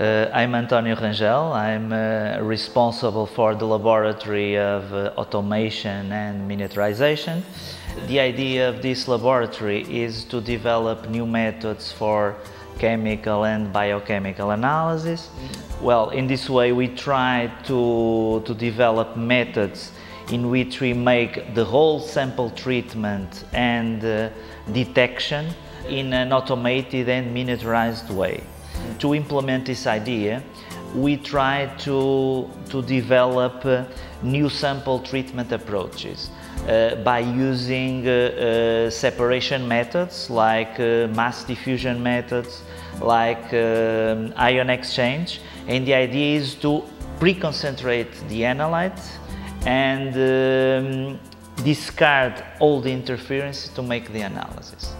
I'm António Rangel. I'm responsible for the laboratory of automation and miniaturization. The idea of this laboratory is to develop new methods for chemical and biochemical analysis. Well, in this way we try to develop methods in which we make the whole sample treatment and detection in an automated and miniaturized way. To implement this idea, we try to develop new sample treatment approaches by using separation methods like mass diffusion methods, like ion exchange, and the idea is to pre-concentrate the analyte and discard all the interference to make the analysis.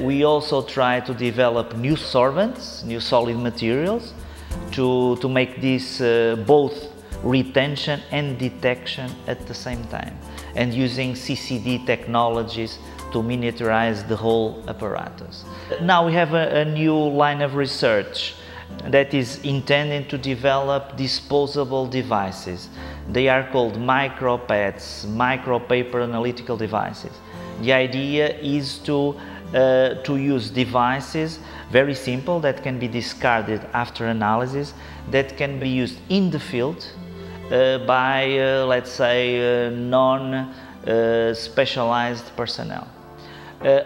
We also try to develop new solvents, new solid materials, to make this both retention and detection at the same time, and using CCD technologies to miniaturize the whole apparatus. Now we have a new line of research that is intended to develop disposable devices. They are called microPEDs, micropaper analytical devices. The idea is to use devices very simple that can be discarded after analysis, that can be used in the field by, let's say, non-specialized personnel.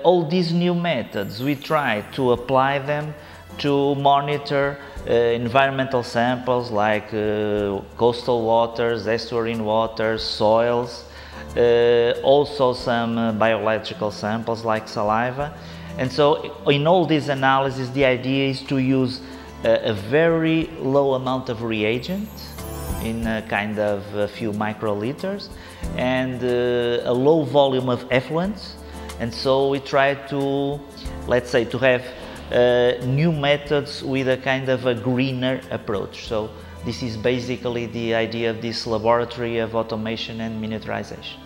All these new methods, we try to apply them to monitor environmental samples like coastal waters, estuarine waters, soils, also some biological samples like saliva. And so in all these analyses the idea is to use a very low amount of reagent, in a kind of a few microliters, and a low volume of effluents. And so we try to, let's say, to have new methods with a kind of a greener approach. So this is basically the idea of this laboratory of automation and miniaturization.